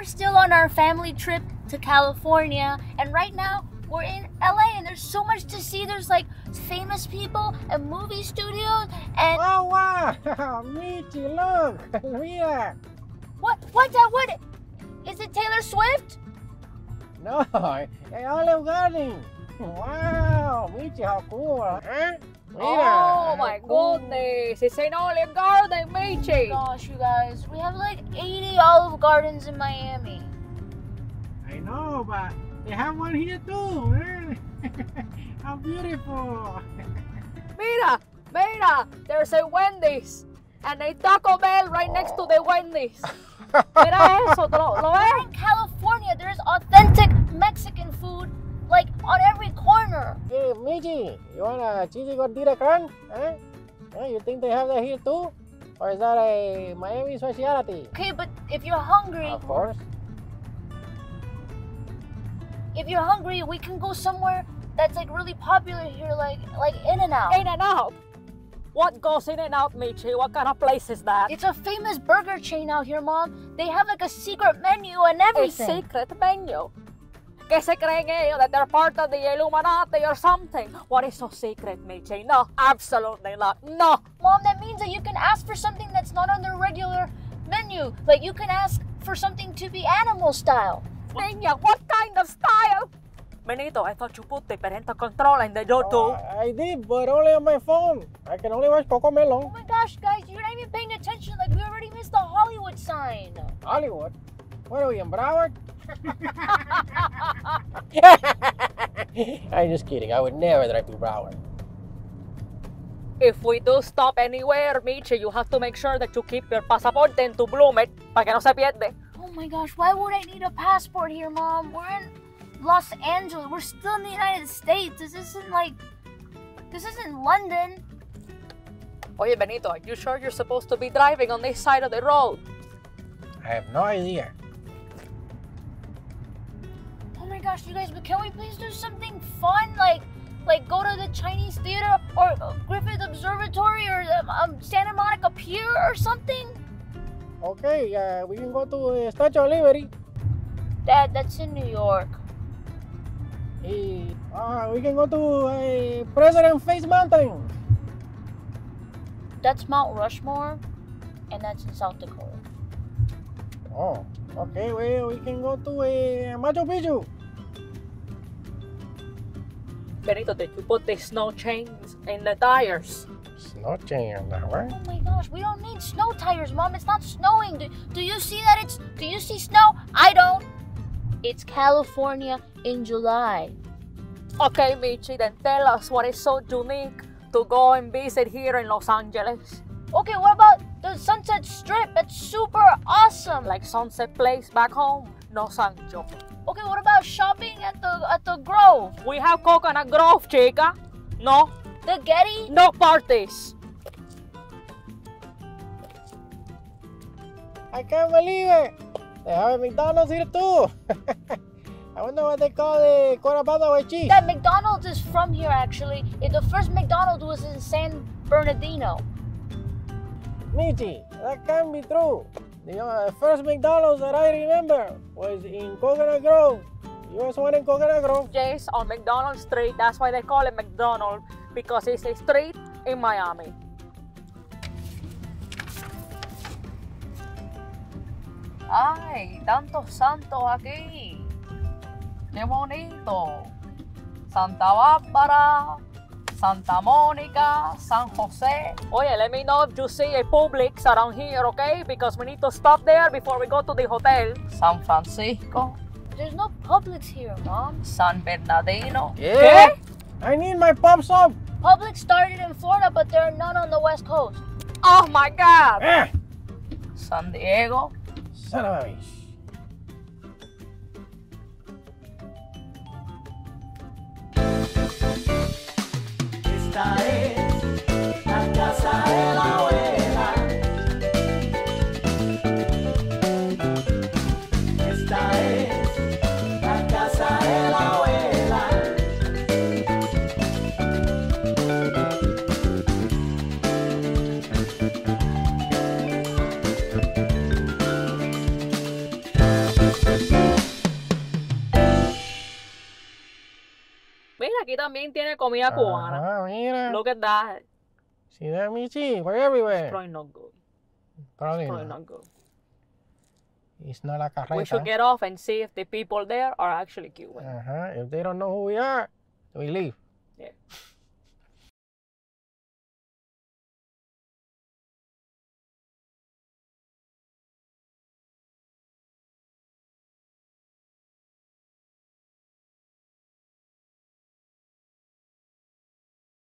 we're still on our family trip to California, and right now we're in LA, and there's so much to see. There's like famous people and movie studios and— oh wow, Michi, look, Mia. What? Is it Taylor Swift? No, Olive Garden. Wow, Michi, how cool, huh? Mira, oh my goodness, it's an Olive Garden, Michi. Oh gosh, you guys, we have like 80 Olive Gardens in Miami. I know, but they have one here too. How beautiful. Mira, there's a Wendy's and a Taco Bell right next to the Wendy's. Mira eso, ¿lo ves? In California, there's authentic Mexican food like on every corner. Hey, Michi, you want a cheesy gordita con? Huh? You think they have that here too? Or is that a Miami speciality? Okay, but if you're hungry... Of course. If you're hungry, we can go somewhere that's like really popular here, like In-N-Out. In-N-Out? What goes In-N-Out, Michi? What kind of place is that? It's a famous burger chain out here, Mom. They have like a secret menu and everything. A secret menu? Que se creen ellos that they're part of the Illuminati or something? What is so secret, Michi? No, absolutely not. No. Mom, that means that you can ask for something that's not on the regular menu. Like you can ask for something to be animal style. Niña, what kind of style? Benito, I thought you put the parental control in the door too. I did, but only on my phone. I can only watch Coco Melon. Oh my gosh, guys, you're not even paying attention. Like, we already missed the Hollywood sign. Hollywood? What are we, in Broward? I'm just kidding. I would never drive to Broward. If we do stop anywhere, Michi, you have to make sure that you keep your pasaporte and to bloom it, para que no se pierde. Oh my gosh, why would I need a passport here, Mom? We're in Los Angeles. We're still in the United States. This isn't London. Oye, Benito, are you sure you're supposed to be driving on this side of the road? I have no idea. Oh my gosh, you guys, but can we please do something fun? Like go to the Chinese Theatre or Griffith Observatory or Santa Monica Pier or something? Okay, we can go to the Statue of Liberty. Dad, that's in New York. We can go to President Face Mountain. That's Mount Rushmore, and that's in South Dakota. Oh, okay, we can go to Machu Picchu. Benito, did you put the snow chains in the tires? Snow tires now, right? Oh my gosh, we don't need snow tires, Mom. It's not snowing. Do you see that? Do you see snow? I don't. It's California in July. Okay, Michi, then tell us what is so unique to go and visit here in Los Angeles. Okay, what about the Sunset Strip? It's super awesome. Like Sunset Place back home, no Sancho. Okay, what about shopping at the Grove? We have Coconut Grove, chica. No. The Getty? No parties. I can't believe it. They have a McDonald's here too. I wonder what they call the corabado with cheese. That McDonald's is from here actually. The first McDonald's was in San Bernardino. Michi, that can't be true. The first McDonald's that I remember was in Coconut Grove. You guys want in Coconut Grove? Yes, on McDonald Street. That's why they call it McDonald's, because it's a street in Miami. Ay, tantos santos aquí. Qué bonito. Santa Bárbara, Santa Monica, San Jose. Oye, let me know if you see a Publix around here, okay? Because we need to stop there before we go to the hotel. San Francisco. There's no Publix here, Mom. San Bernardino. Yeah. Okay? I need my pop soap. Publix started in Florida, but there are none on the West Coast. Oh my God. Yeah. San Diego. Son of a bitch. Esta es la casa de la abuela. Esta es la casa de la abuela. aquí también tiene comida cubana. Mira. Look at that. See that, Michi? We're everywhere. It's probably not good. Probably not good. It's not like a carreta. We should get off and see if the people there are actually queuing. If they don't know who we are, we leave. Yeah.